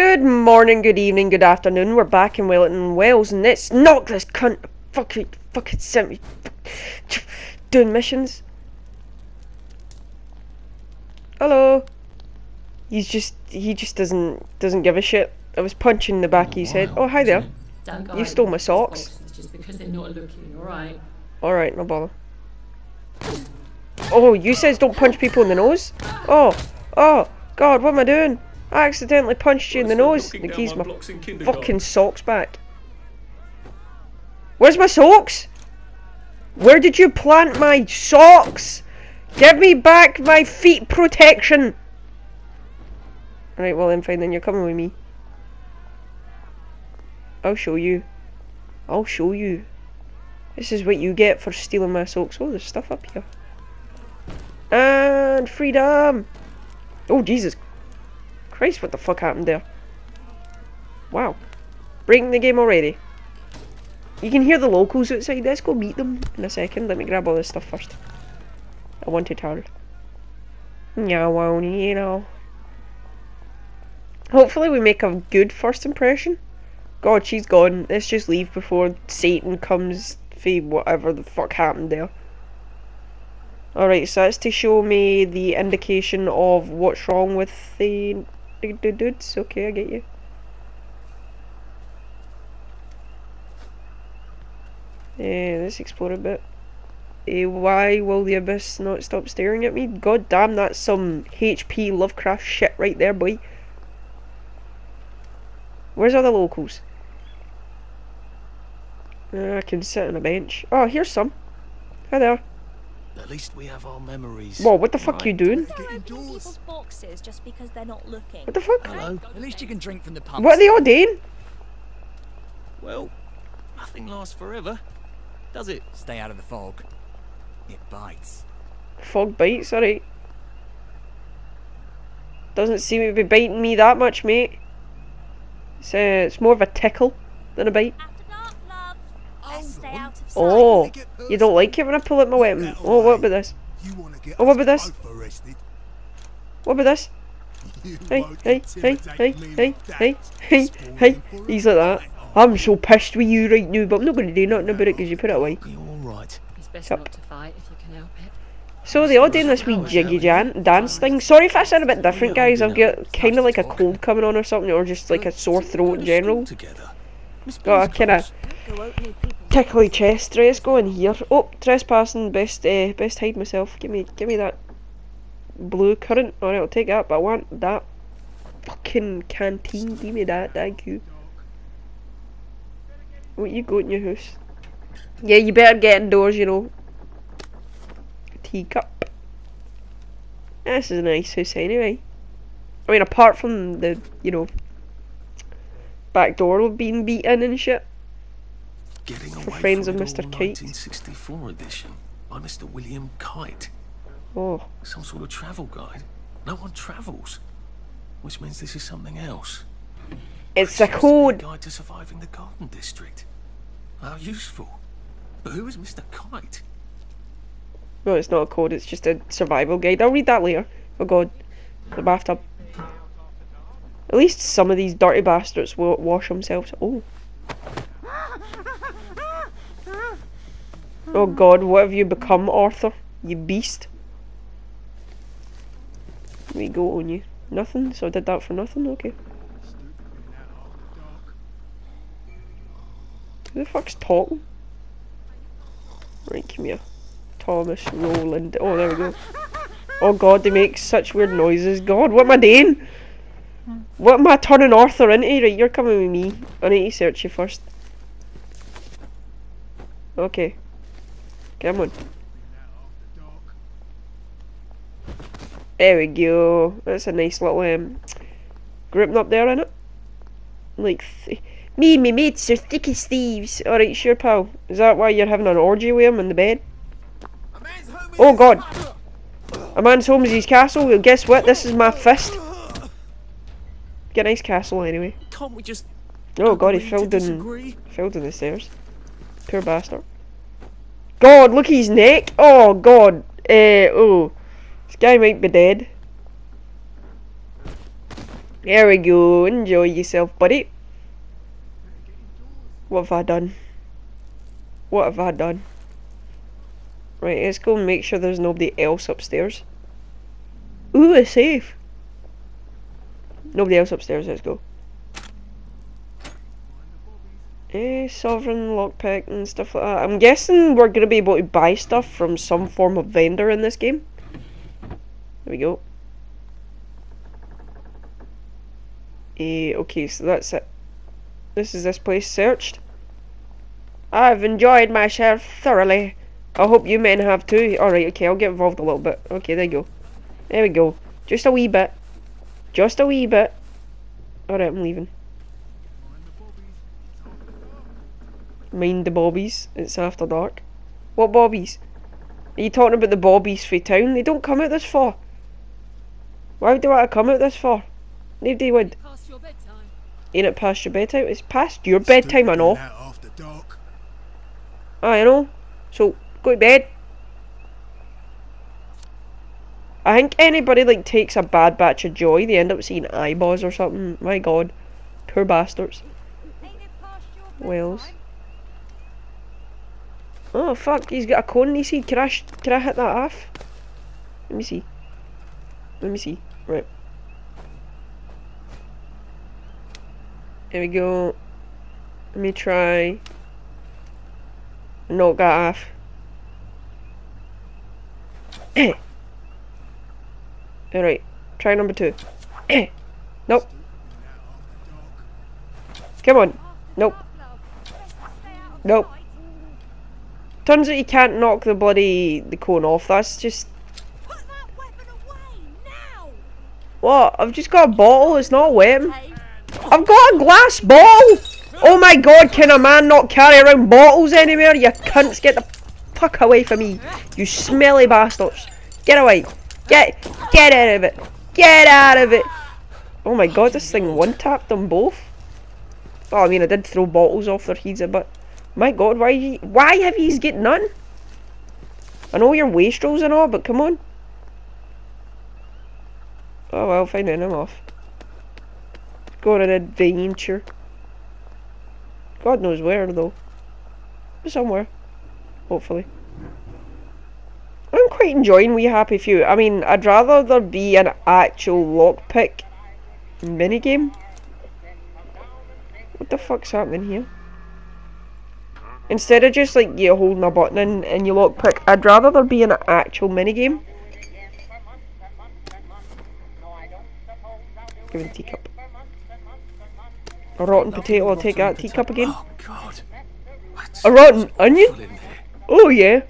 Good morning, good evening, good afternoon. We're back in Wellington Wells, and it's not this cunt fucking sent me doing missions. Hello. He just doesn't give a shit. I was punching the back of his head. Oh, hi there. You stole my socks. Just because they're not looking, alright. Alright, no bother. Oh, you says don't punch people in the nose? Oh God, what am I doing? I accidentally punched you in the nose. The keys my fucking socks back. Where's my socks? Where did you plant my socks? Give me back my feet protection. Right, well then fine, then you're coming with me. I'll show you. I'll show you. This is what you get for stealing my socks. Oh, there's stuff up here. And freedom. Oh, Jesus Christ, what the fuck happened there? Wow. Breaking the game already. You can hear the locals outside. Let's go meet them in a second. Let me grab all this stuff first. I want it hard. Yeah, well, you know. Hopefully we make a good first impression. God, she's gone. Let's just leave before Satan comes for whatever the fuck happened there. Alright, so that's to show me the indication of what's wrong with the dudes. Okay, I get you. Yeah, let's explore a bit. Why will the abyss not stop staring at me? God damn, that's some H.P. Lovecraft shit right there, boy. Where's all the locals? I can sit on a bench. Oh, here's some. Hi there. At least we have our memories. Whoa, what the fuck you doing? People's boxes just because they're not looking. What the fuck? Hello. At least you can drink from the pump. What are they all doing? Well, nothing lasts forever, does it? Stay out of the fog. It bites. Fog bites, alright. Doesn't seem to be biting me that much, mate. It's more of a tickle than a bite. Oh, you don't like it when I pull out my weapon. Oh, what about this? Oh, what about this? What about this? Hey. He's like that. I'm so pissed with you right now, but I'm not going to do nothing about it because you put it away. Yep. So they all doing this wee jiggy dance thing. Sorry if I sound a bit different, guys. I've got kind of like a cold coming on or something, or just like a sore throat in general. Got a kind of tickly chest. Right, let's go in here. Oh, trespassing. Best hide myself. Give me that blue currant. All right, I'll take that. But I want that fucking canteen. Give me that. Thank you. What you got in your house? Yeah, you better get indoors. You know. Teacup. This is a nice house anyway. I mean, apart from the back door being beaten and shit. Getting away from friends of Mr. Kite. 1964 edition by Mr. William Kite. Oh. Some sort of travel guide. No one travels, which means this is something else. It's a code. Guide to surviving the Garden District. How useful. But who is Mr. Kite? No, it's not a code. It's just a survival guide. I'll read that later. Oh God, the bathtub. At least some of these dirty bastards will wash themselves. Oh. Oh God, what have you become, Arthur? You beast. Let me go on you. Nothing? So I did that for nothing? Okay. Who the fuck's talking? Right, come here. Thomas Rowland. Oh, there we go. Oh God, they make such weird noises. God, what am I doing? What am I turning Arthur into? Right, you're coming with me. I need to search you first. Okay. Come on. There we go. That's a nice little grouping up there, innit? Like, me mates are thick as thieves. Alright, sure, pal. Is that why you're having an orgy with him in the bed? Oh God. A man's home is his castle. Well, guess what? This is my fist. Get a nice castle anyway. Can't we just oh God, he fell down the stairs. Poor bastard. God, look at his neck. Oh God. This guy might be dead. There we go, enjoy yourself, buddy. What have I done? What have I done? Right, let's go and make sure there's nobody else upstairs. Ooh, a safe! Nobody else upstairs, let's go. Sovereign, lockpick and stuff like that. I'm guessing we're going to be able to buy stuff from some form of vendor in this game. There we go. Okay, so that's it. This is this place searched. I've enjoyed myself thoroughly. I hope you men have too. Alright, okay, I'll get involved a little bit. Okay, there you go. There we go. Just a wee bit. Just a wee bit. Alright, I'm leaving. Mind the bobbies. It's after dark. What bobbies? Are you talking about the bobbies for town? They don't come out this far. Why do I come out this far? Nobody would. Ain't it past your bedtime? It's past your bedtime, I know. After dark. I know. So, go to bed. I think anybody like takes a bad batch of joy, they end up seeing eyeballs or something. My god. Poor bastards. Wells. Oh fuck, he's got a cone in his head. Can I hit that off? Let me see. Let me see. Right. There we go. Let me try. Knock that off. Alright, try number two. Nope. Come on. Nope. Nope. Turns out you can't knock the bloody cone off. That's just. Put that weapon away now. What? I've just got a bottle. It's not a weapon. I've got a glass bottle. Oh my god! Can a man not carry around bottles anywhere? You cunts, get the fuck away from me! You smelly bastards! Get away! Get out of it! Get out of it! Oh my god, this thing one-tapped them both? Well, I mean, I did throw bottles off their heads a bit. My god, why have you got none? I know you're wastrels and all, but come on. Oh well, fine then, I'm off. Let's go on an adventure. God knows where, though. Somewhere. Hopefully. I'm quite enjoying We Happy Few. I mean, I'd rather there be an actual lockpick minigame. What the fuck's happening here? Instead of just like you holding a button and you lockpick, I'd rather there be an actual minigame. Give me the teacup. A rotten potato, I'll take that teacup again. Oh god. A rotten onion? Oh yeah.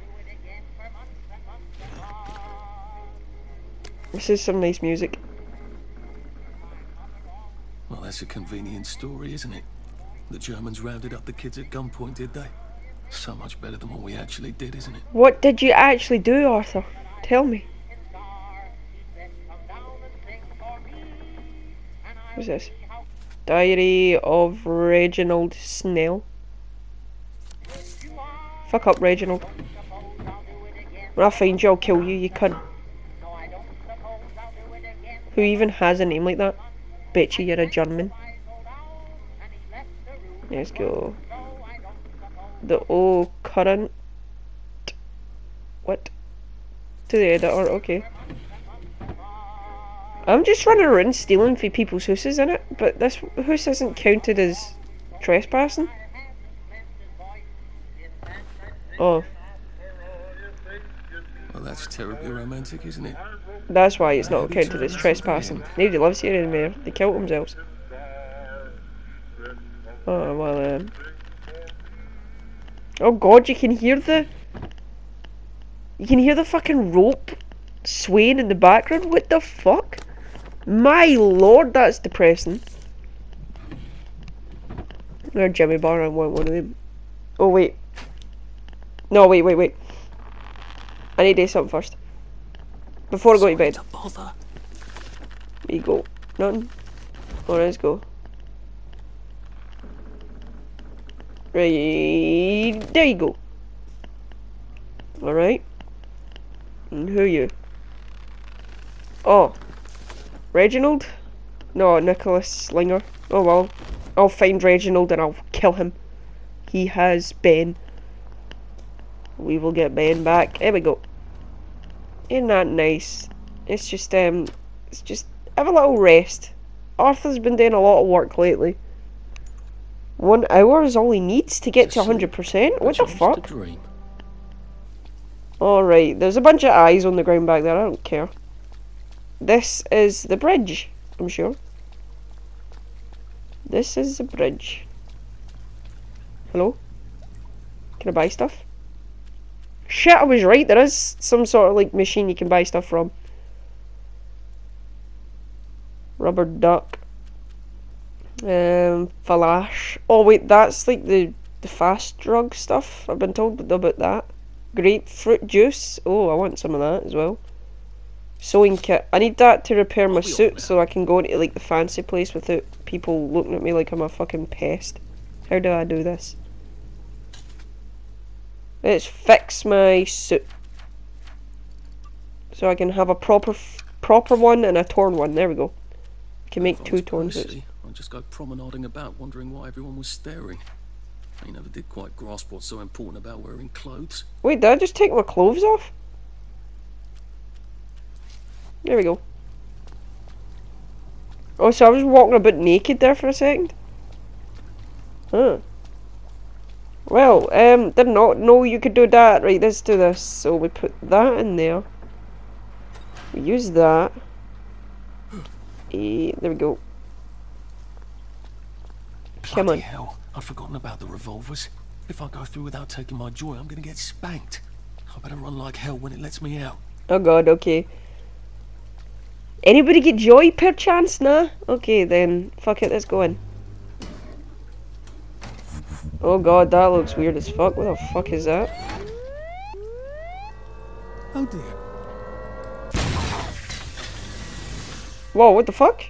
This is some nice music. Well, that's a convenient story, isn't it? The Germans rounded up the kids at gunpoint, did they? So much better than what we actually did, isn't it? What did you actually do, Arthur? Tell me. What's this? Diary of Reginald Snell. Fuck up, Reginald. When I find you, I'll kill you, you cunt. Who even has a name like that? Betcha you're a German. Let's go. The old current. What? To the editor, okay. I'm just running around stealing for people's houses in it, but this house isn't counted as trespassing. Oh. Well, that's terribly romantic, isn't it? That's why it's not counted as trespassing. Nobody lives here anymore. They kill themselves. Oh, well, oh god, you can hear the... You can hear the fucking rope swaying in the background? What the fuck? My lord, that's depressing. There's Jimmy Bar, I want one of them. Oh wait. No, wait. I need to do something first. Before I go to bed. There you go. Nothing. Alright, let's go. Right, there you go. Alright. And who are you? Oh. Reginald? No, Nicholas Slinger. Oh well. I'll find Reginald and I'll kill him. He has Ben. We will get Ben back. There we go. Isn't that nice? It's just have a little rest. Arthur's been doing a lot of work lately. 1 hour is all he needs to get to 100%? What the fuck? Alright, there's a bunch of eyes on the ground back there, I don't care. This is the bridge, I'm sure. This is the bridge. Hello? Can I buy stuff? Shit, I was right, there is some sort of like machine you can buy stuff from. Rubber duck. Flash. Oh wait, that's like the fast drug stuff. I've been told about that. Grapefruit juice. Oh, I want some of that as well. Sewing kit. I need that to repair my suit so I can go into like the fancy place without people looking at me like I'm a fucking pest. How do I do this? Let's fix my suit. So I can have a proper one and a torn one. There we go. I can make two torn suits. I just go promenading about, wondering why everyone was staring. I never did quite grasp what's so important about wearing clothes. Wait, did I just take my clothes off? There we go. Oh, so I was walking a bit naked there for a second? Huh. Well, did not know you could do that. Right, let's do this. So we put that in there. We use that. There we go. Come on. Hell, I've forgotten about the revolvers. If I go through without taking my joy, I'm gonna get spanked. I better run like hell when it lets me out. Oh god, okay. Anybody get joy perchance? Nah? Okay then, fuck it, let's go in. Oh god, that looks weird as fuck. What the fuck is that? Oh dear. Whoa, what the fuck?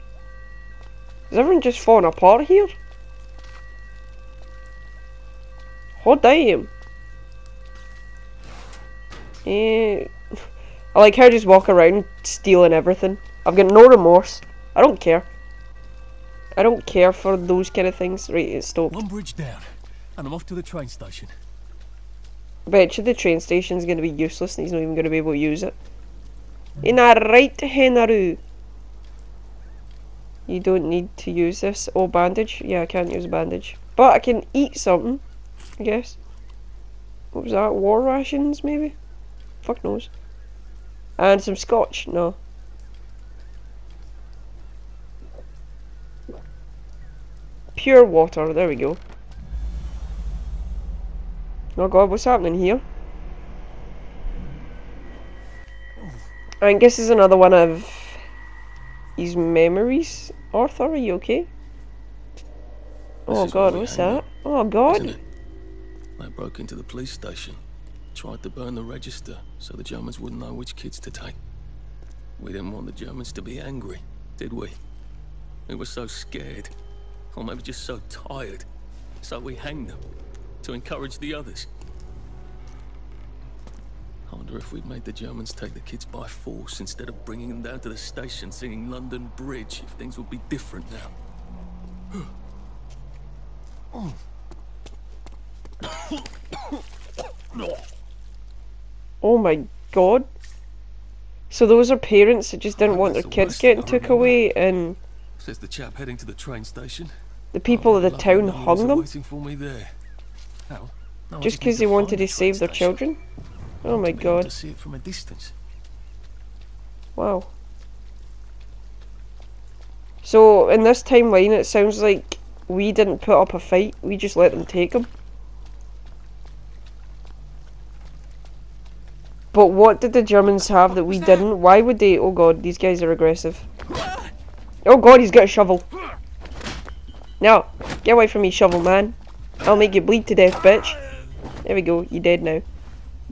Is everyone just falling apart here? Oh damn! I like how I just walk around stealing everything. I've got no remorse. I don't care. I don't care for those kind of things. Right, it's stopped. One bridge down, and I'm off to the train station. I bet you the train station's going to be useless, and he's not even going to be able to use it. In a right, Henaru. You don't need to use this. Oh, bandage. Yeah, I can't use a bandage, but I can eat something. I guess. What was that? War rations, maybe? Fuck knows. And some scotch? No. Pure water, there we go. Oh god, what's happening here? I guess there's another one of his memories. Arthur, are you okay? Oh god, what's that? Oh god! They broke into the police station, tried to burn the register so the Germans wouldn't know which kids to take. We didn't want the Germans to be angry, did we? We were so scared, or maybe just so tired, so we hanged them to encourage the others. I wonder if we'd made the Germans take the kids by force instead of bringing them down to the station singing London Bridge, if things would be different now. Oh. Oh my god. So those are parents that just didn't want their kids getting took away and... Says the chap heading to the train station. The people of the town hung them? Just because they wanted to save their children? Oh my god. Wow. So in this timeline it sounds like we didn't put up a fight, we just let them take them. But what did the Germans have that we didn't? Why would they? Oh god, these guys are aggressive. Oh god, he's got a shovel. No, get away from me, shovel man. I'll make you bleed to death, bitch. There we go, you're dead now.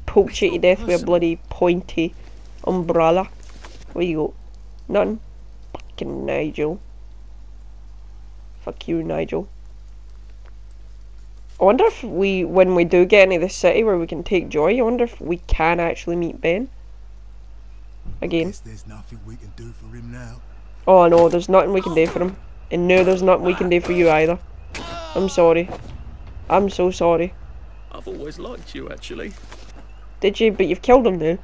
Poked you to death with a bloody pointy umbrella. Where you go? Nothing. Fucking Nigel. Fuck you, Nigel. I wonder if we, when we do get into the city where we can take joy, I wonder if we can actually meet Ben. Again. There's nothing we can do for him now. Oh no, there's nothing we can do for him. And no, there's nothing we can do for you either. I'm sorry. I'm so sorry. I've always liked you, actually. Did you? But you've killed him now.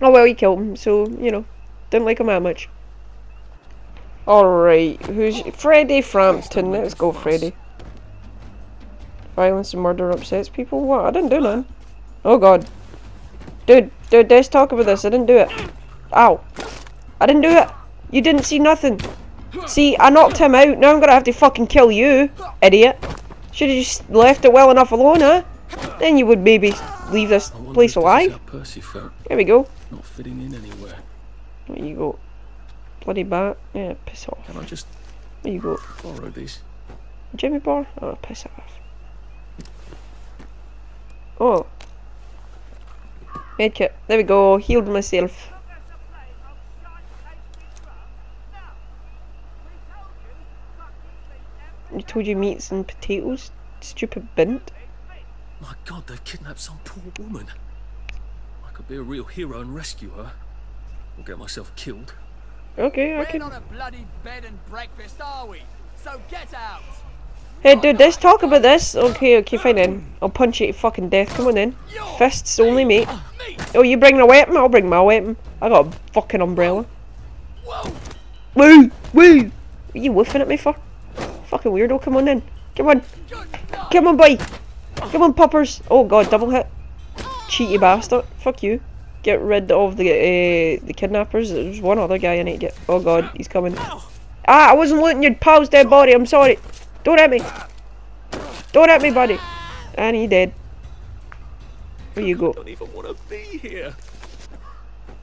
Oh well, you killed him, so, you know, don't like him that much. Alright, who's... Freddy Frampton, let's go Freddy. Violence and murder upsets people? What? I didn't do none. Oh god. Dude, let's talk about this, I didn't do it. Ow. I didn't do it. You didn't see nothing. See, I knocked him out, now I'm gonna have to fucking kill you, idiot. Should've just left it well enough alone, huh? Then you would maybe leave this place alive. There we go. Not fitting in anywhere. There you go. Bloody bat. Yeah, piss off. Can I just... There you go. Borrow these? Jimmy bar? Oh, piss off. Oh. Medkit. There we go. Healed myself. You told you meats and potatoes? Stupid bint. My god, they've kidnapped some poor woman. I could be a real hero and rescue her. Or get myself killed. Okay, I can... We're not a bloody bed and breakfast, are we? So get out! Hey dude, let's talk about this. Okay, fine then. I'll punch you to fucking death. Come on then. Fists only, mate. Oh, you bring a weapon? I'll bring my weapon. I got a fucking umbrella. Woo! Woo! What are you woofing at me for? Fucking weirdo, come on then. Come on. Come on, boy. Come on, puppers! Oh god, double hit. Cheaty bastard. Fuck you. Get rid of the kidnappers. There's one other guy I need to get. Oh god, he's coming. Ah, I wasn't looting your pal's dead body, I'm sorry. Don't hit me. Don't hit me, buddy. And he dead. There you go. I don't even want to be here.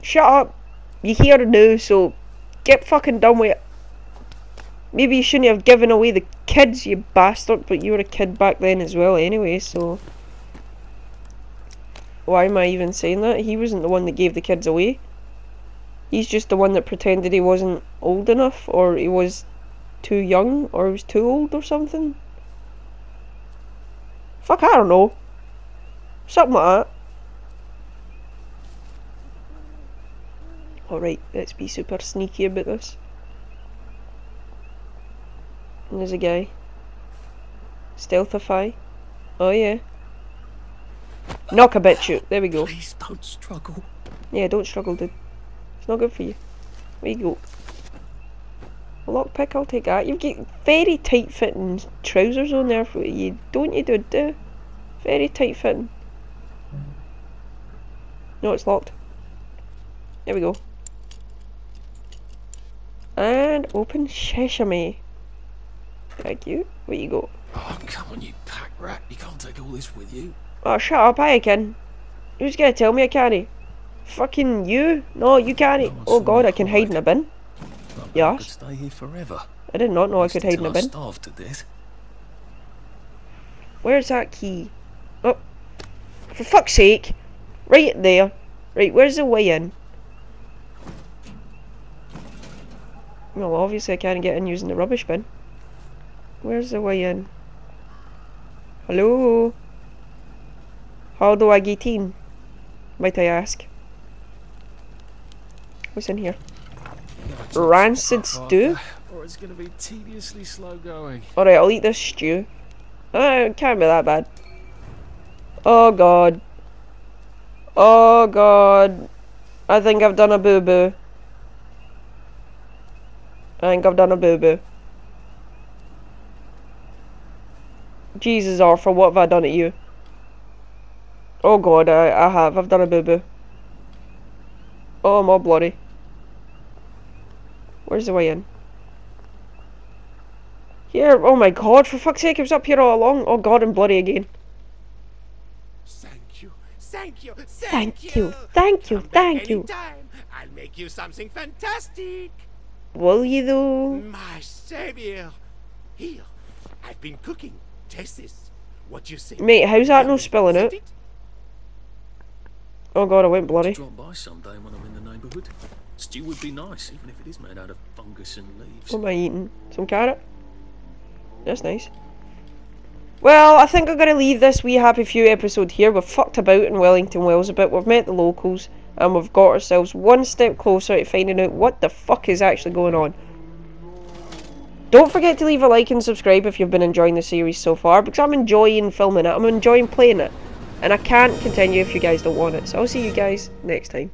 Shut up. You're here now, so get fucking done with it. Maybe you shouldn't have given away the kids, you bastard, but you were a kid back then as well anyway, so... Why am I even saying that? He wasn't the one that gave the kids away. He's just the one that pretended he wasn't old enough, or he was too young, or he was too old or something. Fuck, I don't know. Something like that. Alright, let's be super sneaky about this. And there's a guy. Stealthify. Oh yeah. Knock a bitch out. There we go. Please don't struggle. Yeah, don't struggle, dude. It's not good for you. There you go. A lockpick, I'll take that. You've got very tight fitting trousers on there for you, don't you, dude? Very tight fitting. No, it's locked. There we go. And open sesame. Thank you. Where you go? Oh, come on, you pack rat. You can't take all this with you. Oh, shut up, I can. Who's gonna tell me I can't? Fucking you? No, you can't. No, oh god, I can hide in a bin. Yes. I could stay here forever. I did not know I could hide in a bin. I'm starved to death. Where's that key? Oh. For fuck's sake. Right there. Right, where's the way in? Well, obviously I can't get in using the rubbish bin. Where's the way in? Hello? How do I get in? Might I ask? What's in here? Rancid stew? Or it's gonna be tediously slow going. Alright, I'll eat this stew. Oh, it can't be that bad. Oh god. Oh god. I think I've done a boo-boo. I think I've done a boo-boo. Jesus, Arthur, what have I done to you? Oh god, I have. I've done a boo-boo. Oh, I'm all bloody. Where's the way in? Here, oh my god, for fuck's sake, I was up here all along. Oh god, I'm bloody again. Thank you, thank you, thank you, thank you, thank you. I'll make you something fantastic. Will you though? My savior. Here, I've been cooking. Taste this. What you say? Mate, how's that no spilling out? Oh god, I went bloody. Drop by someday when I'm in the neighborhood. Stew would be nice, even if it is made out of fungus and leaves. What am I eating? Some carrot? That's nice. Well, I think I'm gonna leave this We Happy Few episode here. We've fucked about in Wellington Wells a bit. We've met the locals. and we've got ourselves one step closer to finding out what the fuck is actually going on. Don't forget to leave a like and subscribe if you've been enjoying the series so far, because I'm enjoying filming it, I'm enjoying playing it, and I can't continue if you guys don't want it, so I'll see you guys next time.